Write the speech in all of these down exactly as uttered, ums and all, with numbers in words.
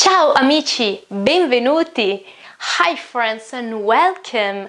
Ciao amici, benvenuti! Hi friends and welcome!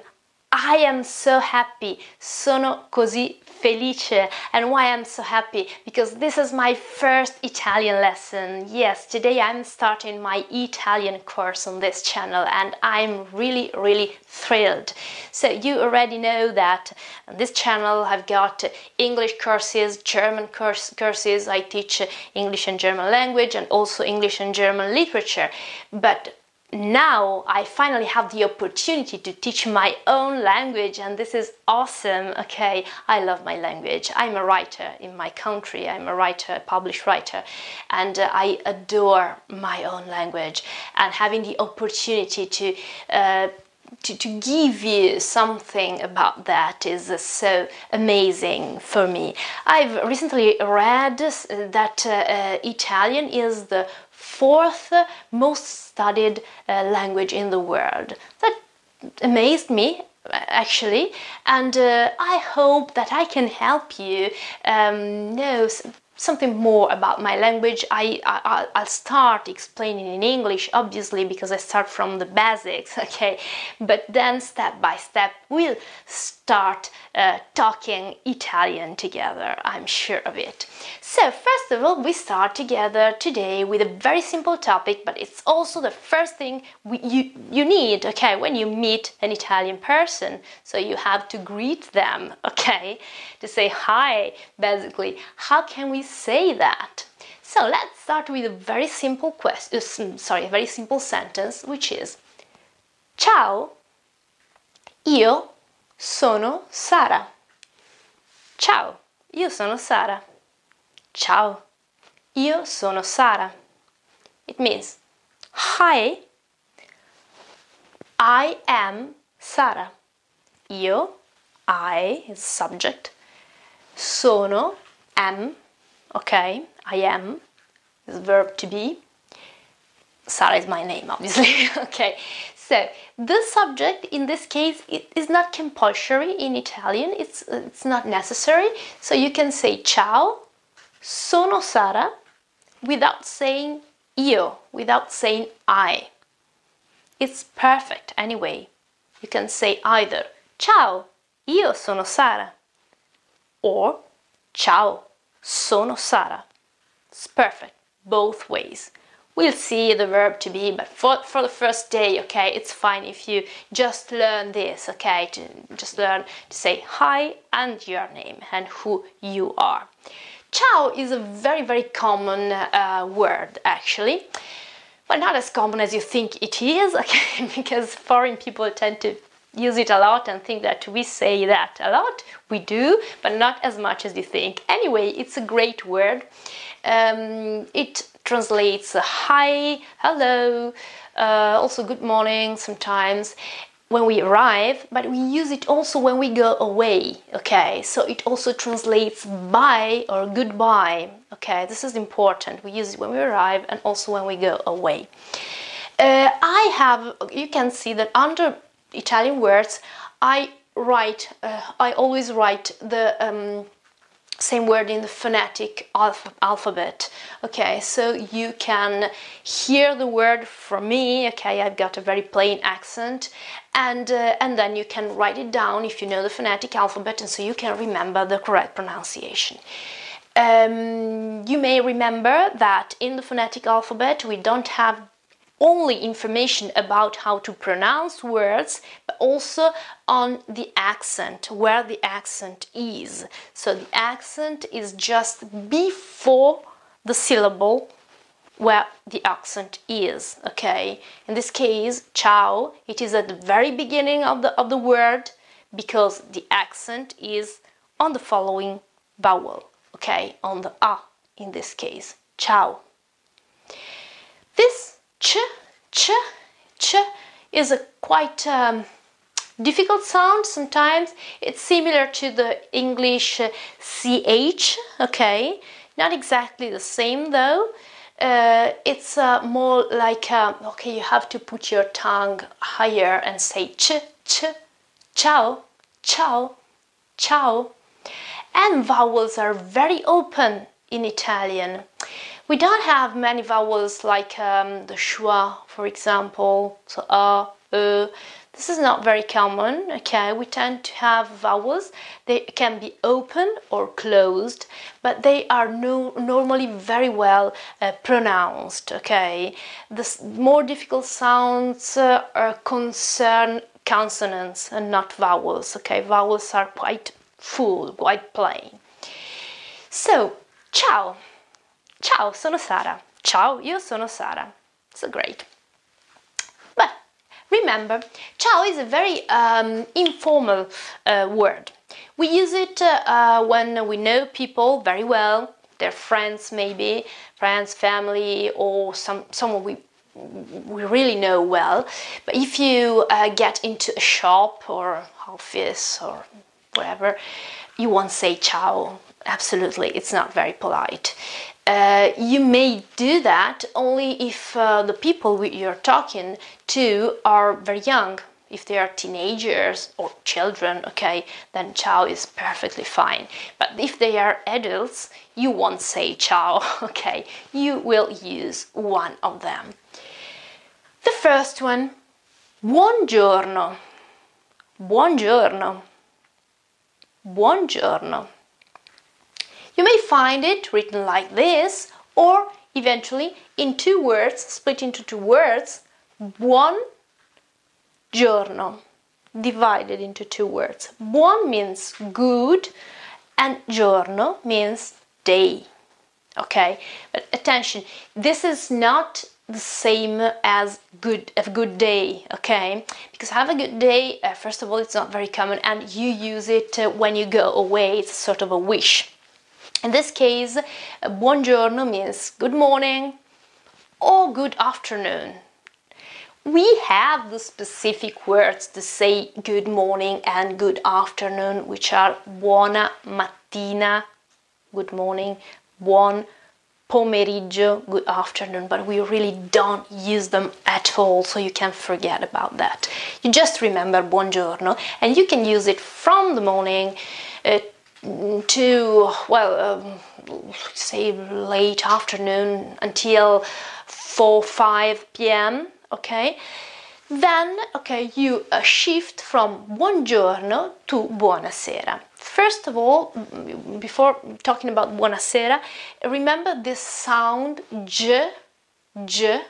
I am so happy, sono così felice. And why I'm so happy? Because this is my first Italian lesson. Yes, today I'm starting my Italian course on this channel and I'm really, really thrilled. So you already know that on this channel I've got English courses, German course, courses, I teach English and German language and also English and German literature. But now I finally have the opportunity to teach my own language and this is awesome, okay? I love my language. I'm a writer in my country. I'm a writer, a published writer, and uh, I adore my own language. And having the opportunity to, uh, to, to give you something about that is uh, so amazing for me. I've recently read that uh, uh, Italian is the fourth most studied uh, language in the world. That amazed me actually, and uh, I hope that I can help you um, know something more about my language. I, I, I'll start explaining in English, obviously, because I start from the basics, okay? But then step by step we'll start uh, talking Italian together, I'm sure of it. So first of all, we start together today with a very simple topic, but it's also the first thing we, you, you need, okay, when you meet an Italian person. So you have to greet them, okay? To say hi, basically. How can we say that? So let's start with a very simple question, sorry, a very simple sentence, which is Ciao, io sono Sara. Ciao, io sono Sara. Ciao, io sono Sara. It means Hi, I am Sara. Io, I is subject, sono, am, okay, I am, is the verb to be. Sara is my name, obviously, okay. So, the subject in this case it is not compulsory in Italian, it's, it's not necessary. So you can say ciao, sono Sara, without saying io, without saying I. It's perfect anyway. You can say either ciao, io sono Sara, or ciao, sono Sara. It's perfect both ways. We'll see the verb to be, but for, for the first day, okay, it's fine if you just learn this, okay, to just learn to say hi and your name and who you are. Ciao is a very, very common uh, word, actually. But not as common as you think it is, okay, because foreign people tend to use it a lot and think that we say that a lot. We do, but not as much as you think. Anyway, it's a great word. Um, it translates hi, hello, uh, also good morning sometimes when we arrive, but we use it also when we go away, okay? So it also translates bye or goodbye, okay? This is important. We use it when we arrive and also when we go away. Uh, I have, you can see that under Italian words, I write, uh, I always write the um, same word in the phonetic alph alphabet, okay? So you can hear the word from me, okay? I've got a very plain accent, and uh, and then you can write it down if you know the phonetic alphabet, and so you can remember the correct pronunciation. Um, you may remember that in the phonetic alphabet we don't have only information about how to pronounce words, but also on the accent, where the accent is. So the accent is just before the syllable where the accent is, okay? In this case, ciao, it is at the very beginning of the, of the word because the accent is on the following vowel, okay? On the A in this case, ciao. This ch, ch, ch is a quite um, difficult sound sometimes. It's similar to the English uh, ch, okay? Not exactly the same though. Uh, it's uh, more like, uh, okay, you have to put your tongue higher and say ch, ch, ciao, ciao, ciao. And vowels are very open in Italian. We don't have many vowels like um, the schwa, for example, so a, uh, this is not very common, okay? We tend to have vowels, they can be open or closed, but they are no, normally very well uh, pronounced, okay? The more difficult sounds uh, are concern consonants and not vowels, okay? Vowels are quite full, quite plain. So, ciao! Ciao, sono Sara. Ciao, io sono Sara. So great. But remember, ciao is a very um, informal uh, word. We use it uh, uh, when we know people very well, their friends maybe, friends, family, or some someone we we really know well. But if you uh, get into a shop or office or wherever, you won't say ciao. Absolutely, it's not very polite. Uh, you may do that only if uh, the people we, you're talking to are very young. If they are teenagers or children, okay, then ciao is perfectly fine. But if they are adults, you won't say ciao, okay? You will use one of them. The first one, buongiorno. Buongiorno. Buongiorno. You may find it written like this, or eventually in two words, split into two words, buon giorno, divided into two words. Buon means good, and giorno means day. Okay, but attention, this is not the same as good, have a good day, okay? Because have a good day, uh, first of all, it's not very common, and you use it uh, when you go away, it's sort of a wish. In this case, buongiorno means good morning or good afternoon. We have the specific words to say good morning and good afternoon, which are buona mattina, good morning, buon pomeriggio, good afternoon, but we really don't use them at all, so you can forget about that. You just remember buongiorno, and you can use it from the morning uh, to, well, um, say late afternoon until four, five p m, okay? Then, okay, you uh, shift from buongiorno to buonasera. First of all, before talking about buonasera, remember this sound, j, j,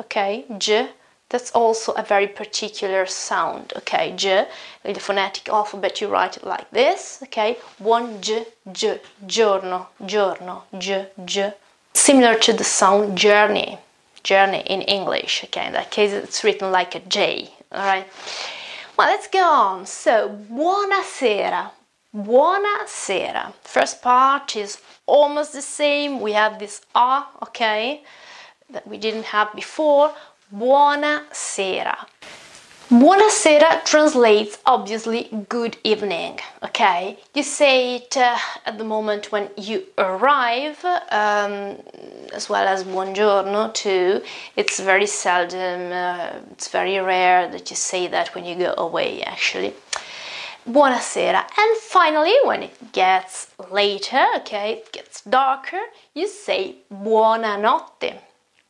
okay, j. That's also a very particular sound, okay? J, in the phonetic alphabet you write it like this, okay? Buon j, j, giorno, giorno, j, j. Similar to the sound journey, journey in English, okay? In that case it's written like a J, alright? Well, let's go on. So, buonasera, buonasera. First part is almost the same, we have this A, okay? That we didn't have before. Buonasera. Buonasera translates obviously good evening, okay? You say it uh, at the moment when you arrive, um, as well as buongiorno too. It's very seldom, uh, it's very rare that you say that when you go away actually. Buonasera. And finally, when it gets later, okay, it gets darker, you say buonanotte,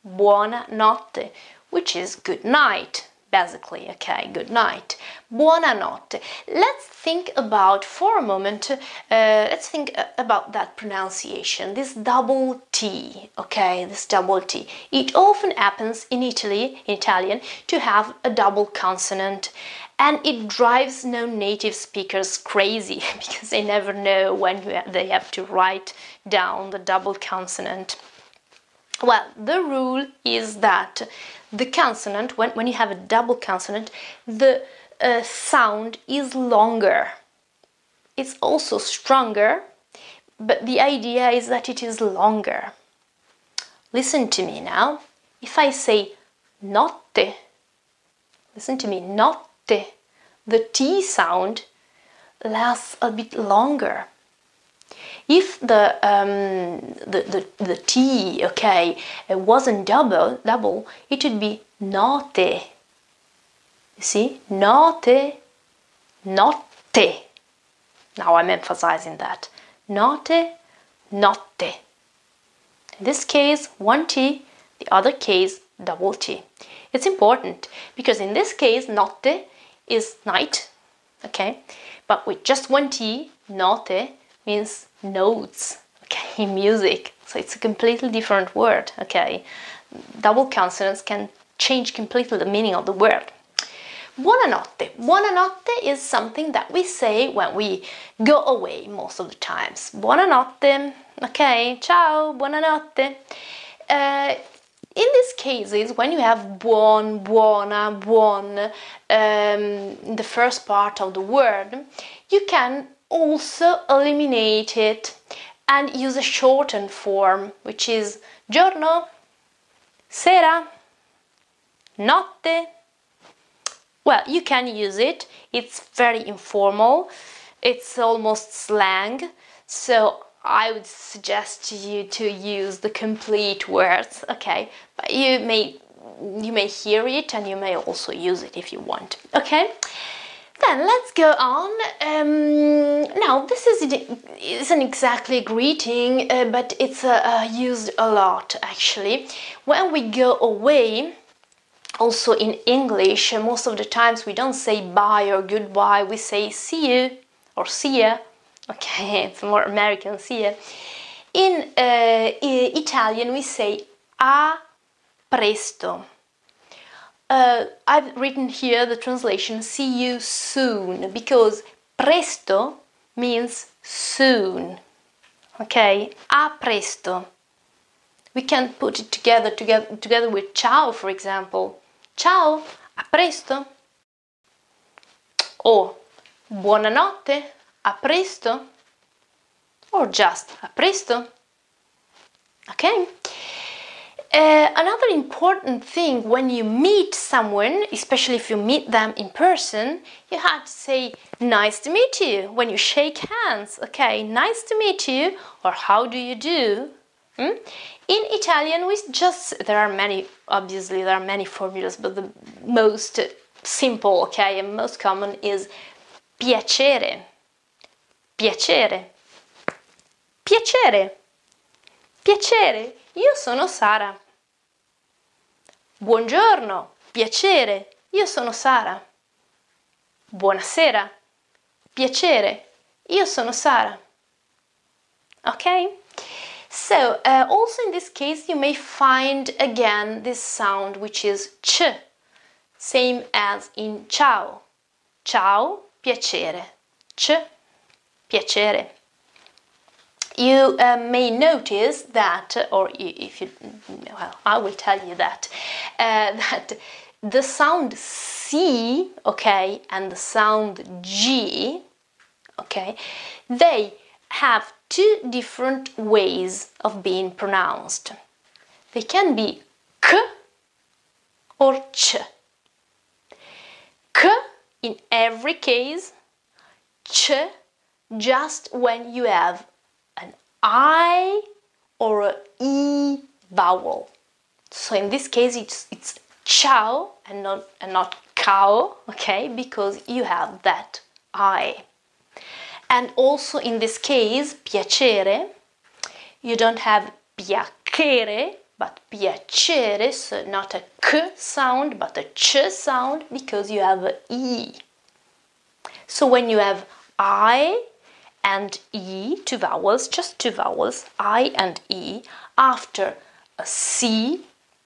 buonanotte, which is good night, basically, okay, good night. Buonanotte. Let's think about, for a moment, uh, let's think about that pronunciation, this double T, okay, this double T. It often happens in Italy, in Italian, to have a double consonant, and it drives non-native speakers crazy, because they never know when they have to write down the double consonant. Well, the rule is that the consonant, when, when you have a double consonant, the uh, sound is longer. It's also stronger, but the idea is that it is longer. Listen to me now. If I say notte, listen to me, notte, the T sound lasts a bit longer. If the, um, the, the, the T, okay, it wasn't double, double, it would be notte. You see? Notte, notte. Now I'm emphasizing that. Notte, notte. In this case, one T, the other case, double T. It's important because in this case, notte is night, okay? But with just one T, note means notes, okay, in music. So it's a completely different word, okay? Double consonants can change completely the meaning of the word. Buonanotte. Buonanotte is something that we say when we go away most of the times. Buonanotte, okay, ciao, buonanotte. Uh, in these cases, when you have buon, buona, buon, um, in the first part of the word, you can also eliminate it and use a shortened form, which is giorno, sera, notte. Well, you can use it, it's very informal, it's almost slang, so I would suggest you to use the complete words, okay? But you may, you may hear it and you may also use it if you want, okay? Then let's go on. Um, now, this is, isn't exactly a greeting, uh, but it's uh, uh, used a lot, actually. When we go away, also in English, most of the times we don't say bye or goodbye, we say see you or see ya. Okay, it's more American, see ya. In uh, Italian we say a presto. Uh, I've written here the translation see you soon, because presto means soon. Okay, a presto. We can put it together, together together with ciao, for example. Ciao, a presto. Or buonanotte, a presto. Or just a presto. Okay? Uh, another important thing when you meet someone, especially if you meet them in person, you have to say nice to meet you when you shake hands. Okay, nice to meet you, or how do you do? Hmm? In Italian, we just, there are many, obviously there are many formulas, but the most simple, okay, and most common is piacere, piacere, piacere, piacere, io sono Sara. Buongiorno, piacere, io sono Sara. Buonasera, piacere, io sono Sara. Okay? So, uh, also in this case you may find again this sound which is ch, same as in ciao. Ciao, piacere. Ch, piacere. You uh, may notice that, or if you, well, I will tell you that, uh, that the sound C, okay, and the sound G, okay, they have two different ways of being pronounced. They can be k or ch. K in every case, ch just when you have an I or an E vowel. So in this case it's, it's ciao and not, and not cao, okay, because you have that I. And also in this case, piacere, you don't have piacere, but piacere, so not a k sound, but a ch sound, because you have an E. So when you have I and E, two vowels, just two vowels, I and E, after a C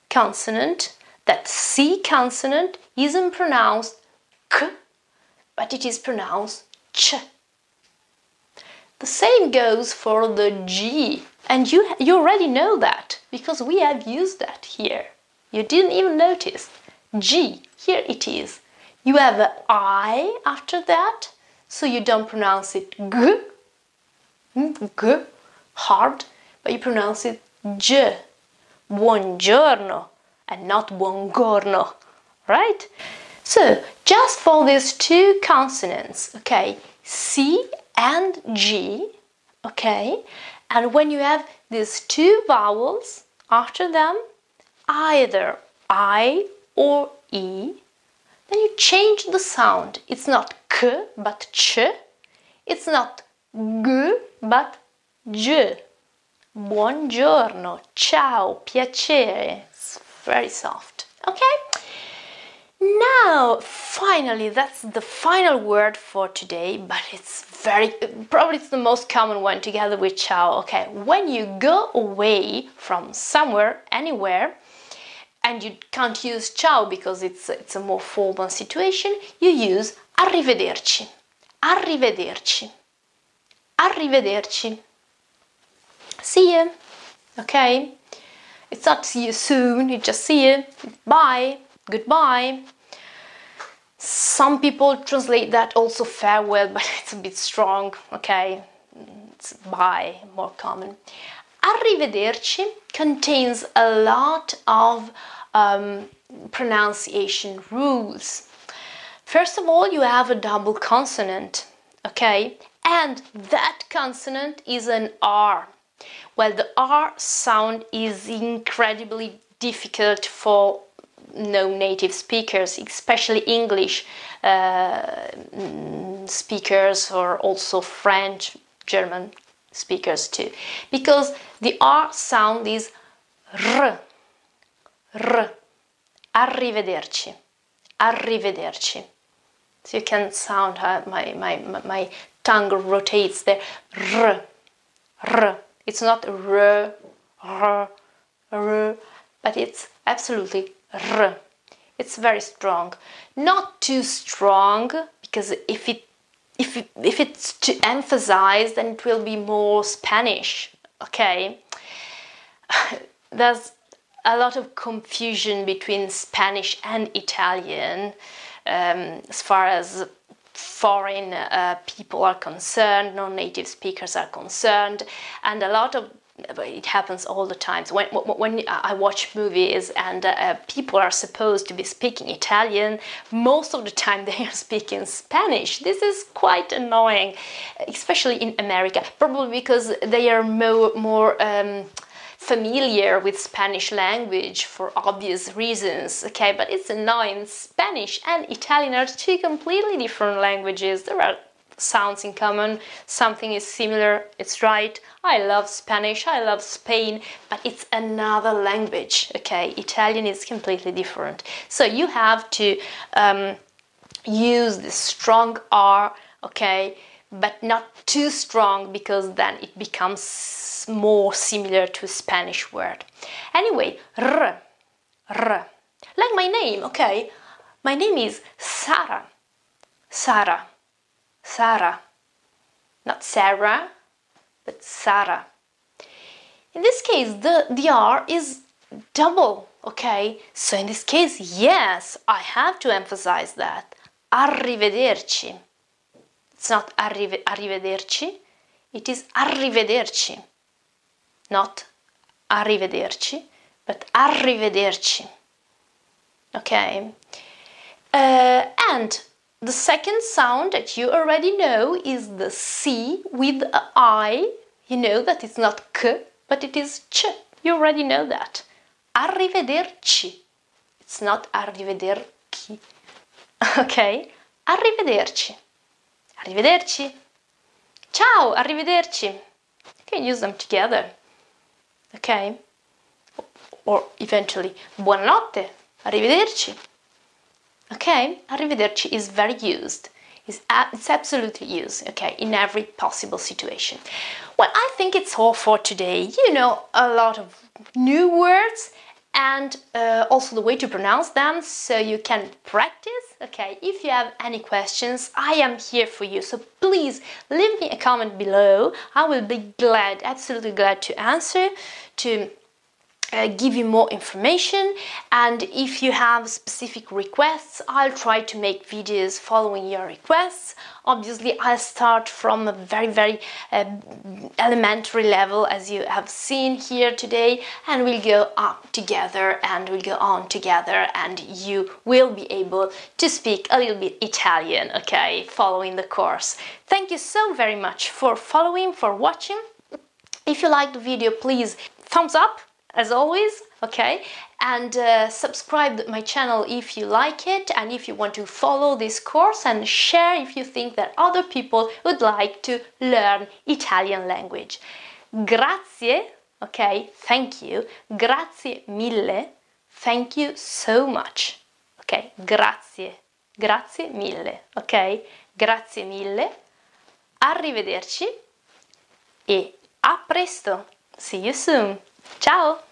consonant, that C consonant isn't pronounced k, but it is pronounced ch. The same goes for the G, and you, you already know that, because we have used that here. You didn't even notice. G, here it is. You have an I after that, so you don't pronounce it G, G, hard, but you pronounce it J, buongiorno, and not buongorno, right? So, just for these two consonants, okay, C and G, okay, and when you have these two vowels after them, either I or E, then you change the sound. It's not K but Ch, it's not G but J, buongiorno, ciao, piacere. It's very soft, okay? Now, finally, that's the final word for today, but it's very, probably it's the most common one together with ciao, okay? When you go away from somewhere, anywhere, and you can't use ciao because it's, it's a more formal situation, you use arrivederci, arrivederci, arrivederci. See you, okay? It's not see you soon, you just see you, bye, goodbye. Some people translate that also farewell, but it's a bit strong, okay? It's bye, more common. Arrivederci contains a lot of um, pronunciation rules. First of all, you have a double consonant, okay? And that consonant is an R. Well, the R sound is incredibly difficult for non-native speakers, especially English uh, speakers, or also French, German speakers too, because the R sound is R, R, arrivederci, arrivederci. So you can sound how my, my, my tongue rotates there, R, R. It's not R, R, R, but it's absolutely R. It's very strong. Not too strong, because if it If, it, if it's to emphasize, then it will be more Spanish, okay? There's a lot of confusion between Spanish and Italian um, as far as foreign uh, people are concerned, non-native speakers are concerned, and a lot of, it happens all the time. So when, when I watch movies and uh, people are supposed to be speaking Italian, most of the time they are speaking Spanish. This is quite annoying, especially in America, probably because they are more, more um, familiar with Spanish language for obvious reasons, okay? But it's annoying. Spanish and Italian are two completely different languages. There are sounds in common, something is similar, it's right. I love Spanish, I love Spain, but it's another language, okay? Italian is completely different. So you have to um, use the strong R, okay? But not too strong, because then it becomes more similar to a Spanish word. Anyway, R, R. Like my name, okay? My name is Sara, Sara. Sara, not Sarah, but Sara. In this case, the, the R is double, okay? So in this case, yes, I have to emphasize that. Arrivederci. It's not arrive, arrivederci, it is arrivederci. Not arrivederci, but arrivederci. Okay? Uh, and the second sound that you already know is the C with a I. You know that it's not K, but it is C. You already know that. Arrivederci. It's not arrivederci. Okay? Arrivederci. Arrivederci. Ciao, arrivederci. You can use them together. Okay? Or eventually, buonanotte, arrivederci. Okay, arrivederci is very used. It's, it's absolutely used, okay, in every possible situation. Well, I think it's all for today. You know a lot of new words and uh, also the way to pronounce them, so you can practice, okay? If you have any questions, I am here for you, so please leave me a comment below. I will be glad, absolutely glad to answer, to Uh, give you more information, and if you have specific requests, I'll try to make videos following your requests. Obviously, I'll start from a very very uh, elementary level, as you have seen here today, and we'll go up together and we'll go on together, and you will be able to speak a little bit Italian, okay, following the course. Thank you so very much for following, for watching. If you liked the video, please thumbs up, as always, okay, and uh, subscribe to my channel if you like it, and if you want to follow this course, and share if you think that other people would like to learn Italian language. Grazie okay? Thank you. Grazie mille. Thank you so much. Okay, grazie. Grazie mille, ok? Grazie mille. Arrivederci e a presto. See you soon. Ciao.